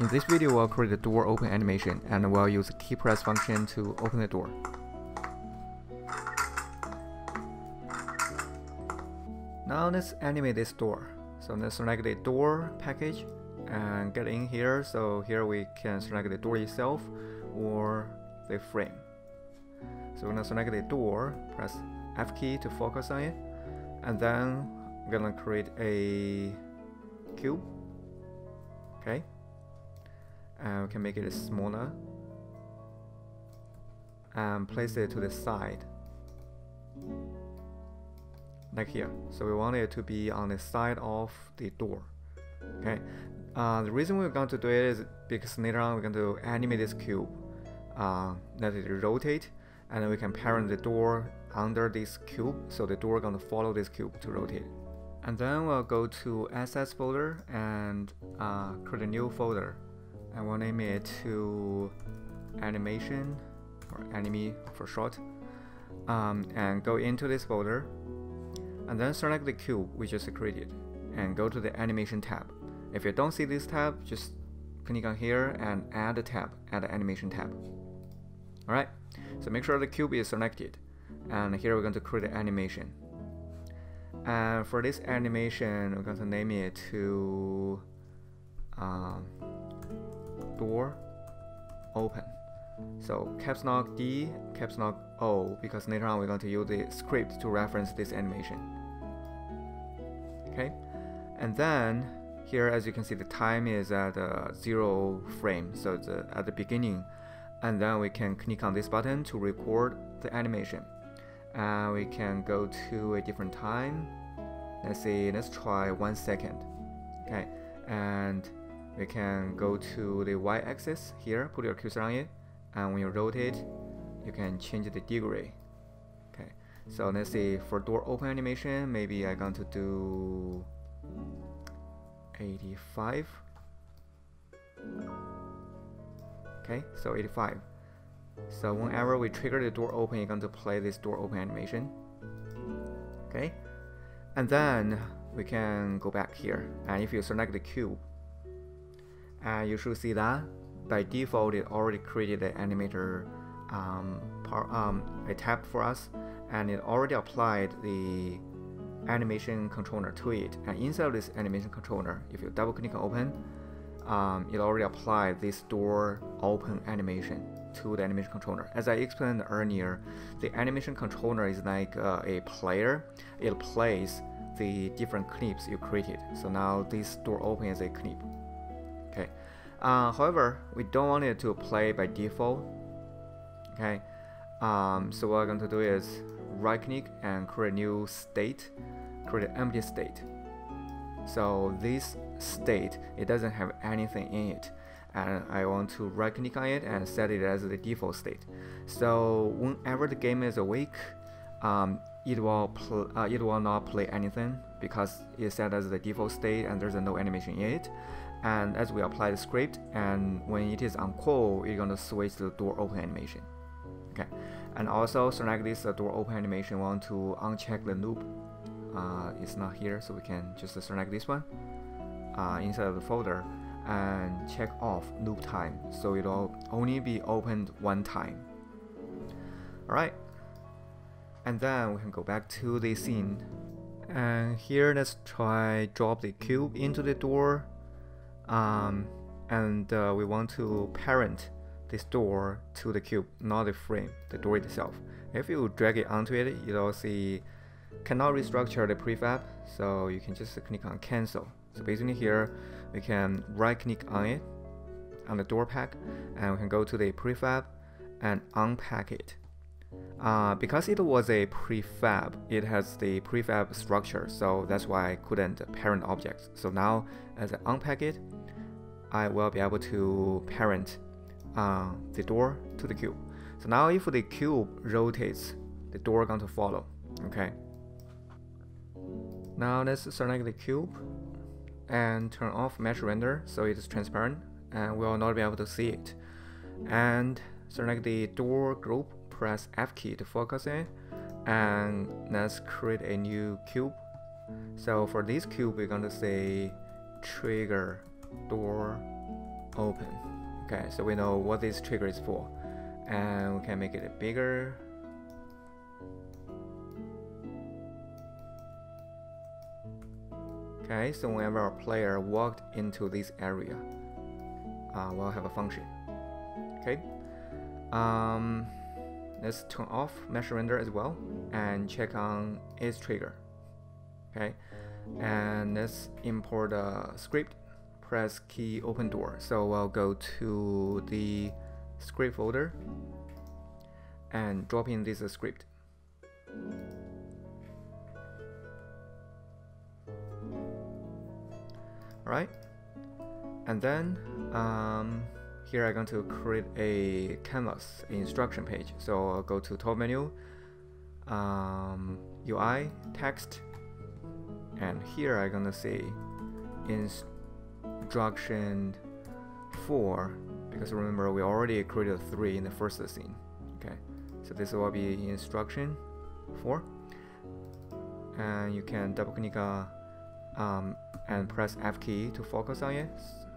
In this video, we'll create a door open animation, and we'll use the key press function to open the door. Now let's animate this door. So let's select the door package and get in here. So here we can select the door itself or the frame. So we're gonna select the door, press F key to focus on it, and then I'm gonna create a cube. Okay, and we can make it smaller and place it to the side. Like here, so we want it to be on the side of the door. Okay, the reason we're going to do it is because later on we're going to animate this cube, let it rotate, and then we can parent the door under this cube, so the door is going to follow this cube to rotate. And then we'll go to assets folder and create a new folder, and we'll name it to animation, or anime for short, and go into this folder. And then select the cube we just created and go to the animation tab. If you don't see this tab, just click on here and add a tab, add an animation tab. Alright, so make sure the cube is selected, and here we're going to create an animation. And for this animation, we're going to name it to door open. So caps lock D, caps lock O, because later on we're going to use the script to reference this animation. Okay, and then here, as you can see, the time is at 0 frame, so it's at the beginning. And then we can click on this button to record the animation. And we can go to a different time. Let's see, let's try 1 second. Okay, and we can go to the y-axis here, put your cursor on it. And when you rotate, you can change the degree. Okay, so let's see, for door open animation, maybe I'm going to do 85. Okay, so 85. So whenever we trigger the door open, you're going to play this door open animation. Okay, and then we can go back here. And if you select the cube, you should see that by default, it already created an animator a tab for us, and it already applied the animation controller to it. And inside of this animation controller, if you double click on open, it already applied this door open animation to the animation controller. As I explained earlier, the animation controller is like a player. It plays the different clips you created. So now this door open is a clip. Okay. However, we don't want it to play by default. Okay, so what we're going to do is right click and create a new state, create an empty state. So this state, it doesn't have anything in it, and I want to right click on it and set it as the default state. So whenever the game is awake, it will not play anything because it's set as the default state and there's no animation in it. And as we apply the script, and when it is on call, you're going to switch to the door open animation. Okay, and also select this door open animation. We want to uncheck the loop. It's not here, so we can just select this one inside of the folder and check off loop time, so it'll only be opened one time. Alright, and then we can go back to the scene, and here let's try drop the cube into the door. We want to parent this door to the cube, not the frame, the door itself. If you drag it onto it, you'll see cannot restructure the prefab, so you can just click on cancel. So basically here, we can right click on it, on the door pack, and we can go to the prefab and unpack it. Because it was a prefab, it has the prefab structure, so that's why I couldn't parent objects. So now, as I unpack it, I will be able to parent the door to the cube. So now if the cube rotates, the door is going to follow. Okay. Now let's select the cube and turn off mesh render so it is transparent and we will not be able to see it. And select the door group, press F key to focus it, and let's create a new cube. So for this cube, we're going to say trigger door open. Okay, so we know what this trigger is for, and we can make it bigger. Okay, so whenever our player walked into this area, we'll have a function. Okay, let's turn off mesh render as well and check on its trigger. Okay, and let's import a script. Press key open door. So I'll go to the script folder and drop in this script. Alright, and then here I'm going to create a canvas instruction page. So I'll go to top menu, UI, text, and here I'm going to say instruction 4, because remember we already created 3 in the first scene. Okay, so this will be instruction 4, and you can double click and press F key to focus on it,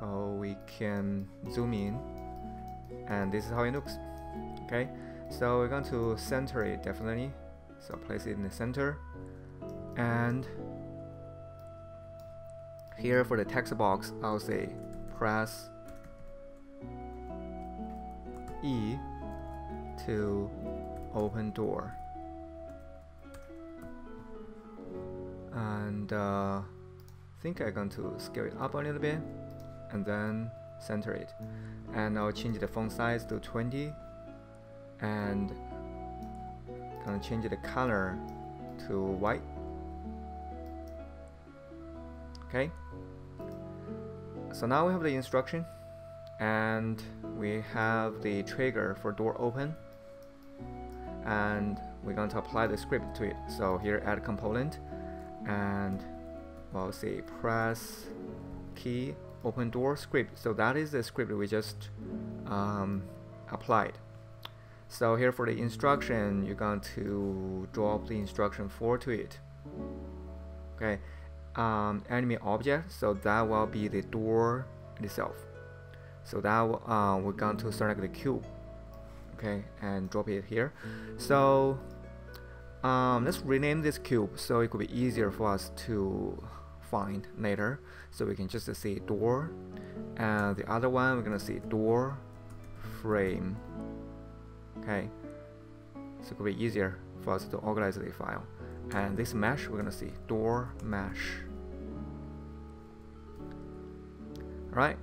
so we can zoom in, and this is how it looks. Okay, so we're going to center it definitely, so place it in the center, and here for the text box, I'll say press E to open door, and I think I'm going to scale it up a little bit and then center it, and I'll change the font size to 20 and gonna change the color to white. Okay, so now we have the instruction and we have the trigger for door open, and we're going to apply the script to it. So here add component, and we'll say press key open door script. So that is the script we just applied. So here for the instruction, you're going to drop the instruction 4 to it. Okay, animate object, so that will be the door itself. So that we're going to select the cube, okay, and drop it here. So let's rename this cube so it could be easier for us to find later. So we can just say door, and the other one we're gonna say door frame. Okay, so it could be easier for us to organize the file. And this mesh, we're gonna see door mesh. Alright,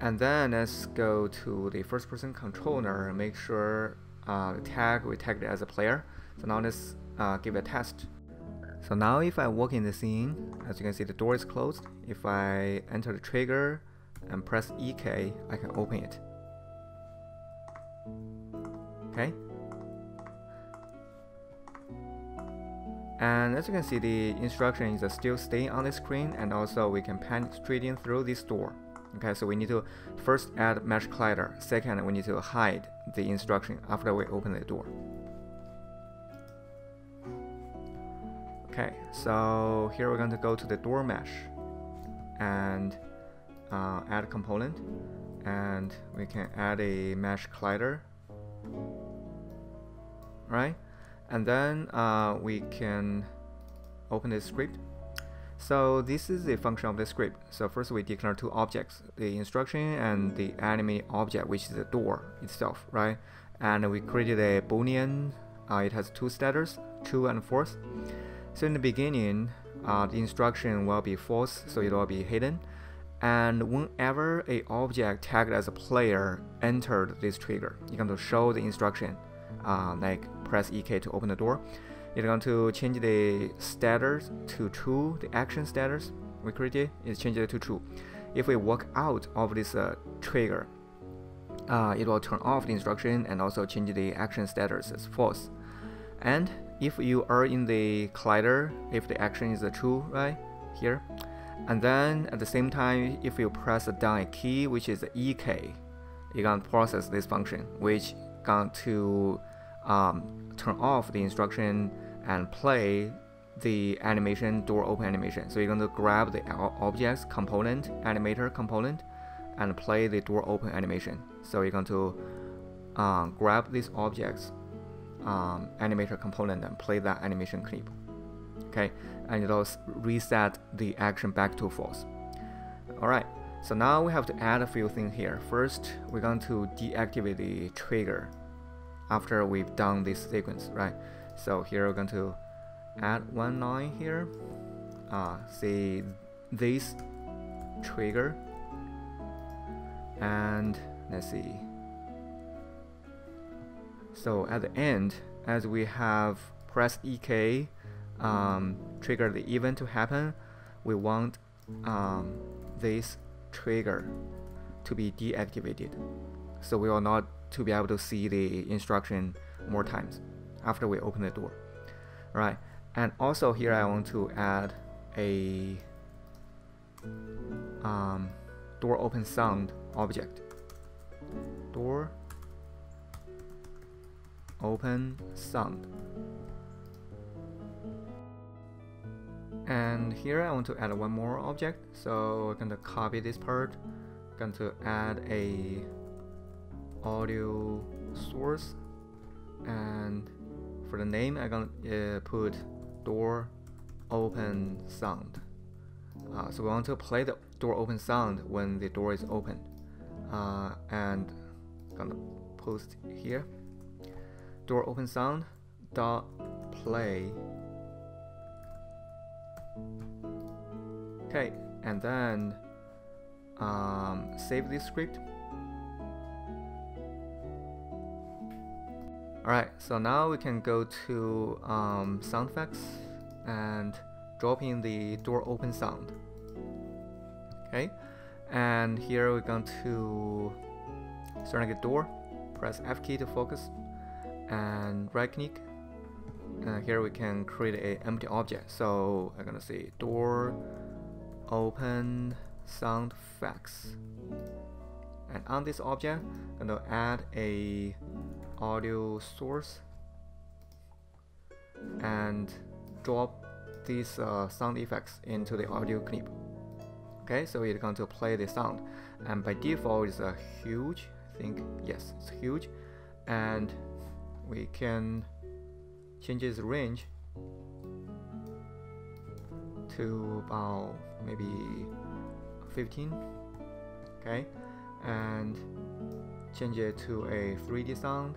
and then let's go to the first person controller and make sure the tag, we tagged it as a player. So now let's give it a test. So now if I walk in the scene, as you can see the door is closed. If I enter the trigger and press EK, I can open it. Okay. And as you can see, the instructions are still staying on the screen, and also we can penetrate through this door. Okay, so we need to first add mesh collider. Second, we need to hide the instruction after we open the door. Okay, so here we're going to go to the door mesh and add component, and we can add a mesh collider. Right? And then we can open the script. So this is the function of the script. So first we declare two objects, the instruction and the animated object, which is the door itself, right? And we created a Boolean. It has two status, true and false. So in the beginning, the instruction will be false, so it will be hidden. And whenever an object tagged as a player entered this trigger, you're going to show the instruction, like press EK to open the door. You're going to change the status to true, the action status we created is changed to true. If we walk out of this trigger, it will turn off the instruction and also change the action status as false. And if you are in the collider, if the action is true, right here, and then at the same time, if you press the down key, which is EK, you're going to process this function, which going to turn off the instruction and play the animation, door open animation. So you're going to grab the objects, component, animator component, and play the door open animation. So you're going to grab these objects, animator component, and play that animation clip. Okay, and it'll reset the action back to false. Alright, so now we have to add a few things here. First, we're going to deactivate the trigger after we've done this sequence, right? So here we're going to add one line here. Say this trigger, and let's see. So at the end, as we have pressed EK, trigger the event to happen, we want this trigger to be deactivated, so we are not to be able to see the instruction more times after we open the door. All right, and also here I want to add a door open sound object. Door open sound. And here I want to add one more object, so I'm going to copy this part. I'm going to add a audio source, and for the name I'm going to put door open sound. So we want to play the door open sound when the door is open, and I'm going to post here door open sound dot play. Okay, and then save this script. Alright, so now we can go to sound effects and drop in the door open sound. Okay, and here we're going to select a door, press F key to focus, and right click. Here we can create an empty object. So I'm going to say door open sound effects, and on this object I'm going to add a audio source and drop these sound effects into the audio clip. Okay, so it's going to play the sound, and by default it's a huge, I think, yes, it's huge, and we can change its range to about maybe 15, okay, and change it to a 3D sound,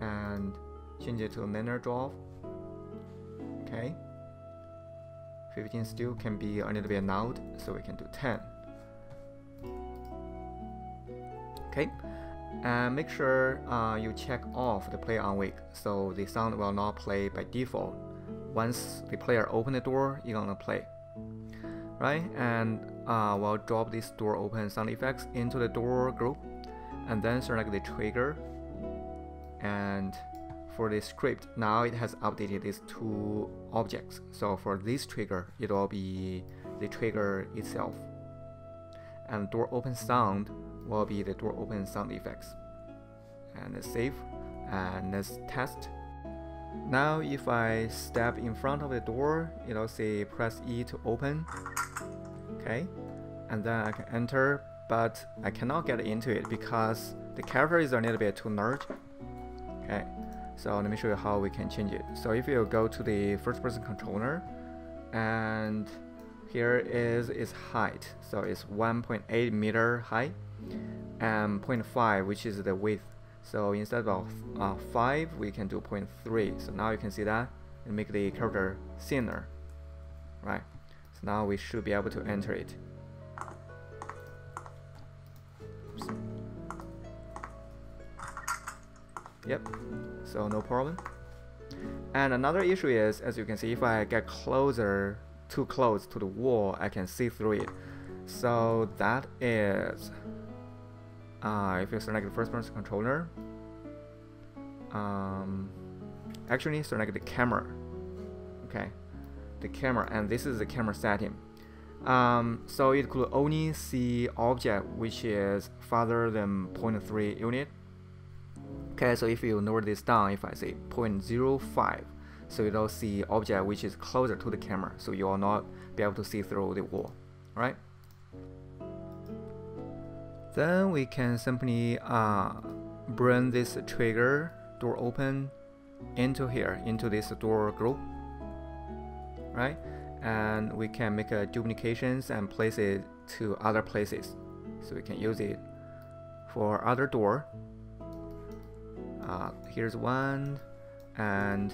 and change it to a linear drop. Okay, 15 still can be a little bit loud, so we can do 10. Okay, and make sure you check off the play on wake, so the sound will not play by default. Once the player opens the door, you're gonna play, right? And we'll drop this door open sound effects into the door group, and then select the trigger. And for the script, now it has updated these two objects. So for this trigger, it will be the trigger itself, and door open sound will be the door open sound effects. And let's save, and let's test. Now if I step in front of the door, it'll say press E to open. Okay, and then I can enter, but I cannot get into it because the character is a little bit too large. Okay, so let me show you how we can change it. So if you go to the first person controller, and here is its height. So it's 1.8 meter high and 0.5, which is the width. So instead of 5, we can do 0.3. So now you can see that, and make the character thinner, right? So now we should be able to enter it. Oops. Yep, so no problem. And another issue is, as you can see, if I get closer, too close to the wall, I can see through it. So that is, if you select the first person controller, actually select the camera. Okay, the camera, and this is the camera setting. So it could only see object which is farther than 0.3 unit. Okay, so if you lower this down, if I say 0.05, so you will see object which is closer to the camera, so you will not be able to see through the wall, right? Then we can simply bring this trigger door open into here, into this door group, right? And we can make a duplications and place it to other places, so we can use it for other door. Here's one, and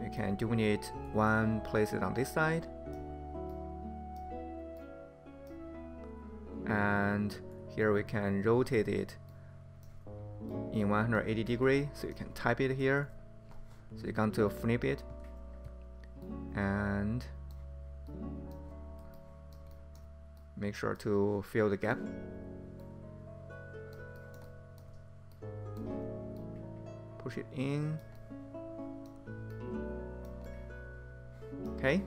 you can duplicate one, place it on this side, and here we can rotate it in 180 degree, so you can type it here, so you come to flip it, and make sure to fill the gap. Push it in. Okay,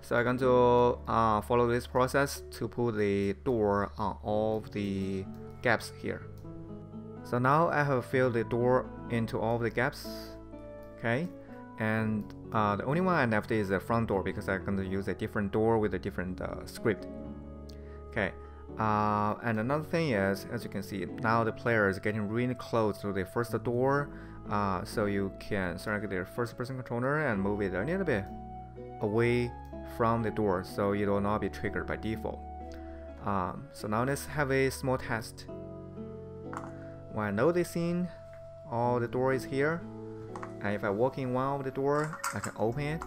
so I'm going to follow this process to put the door on all of the gaps here. So now I have filled the door into all of the gaps. Okay, and the only one I left is the front door, because I'm going to use a different door with a different script. Okay, and another thing is, as you can see, now the player is getting really close to the first door, so you can select the first person controller and move it a little bit away from the door, so it will not be triggered by default. So now let's have a small test. When I load this in, all the door is here, and if I walk in one of the door, I can open it,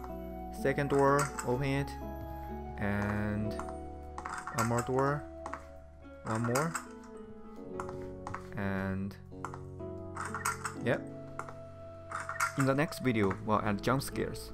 second door, open it, and one more door, one more, and yep. In the next video, we'll add jump scares.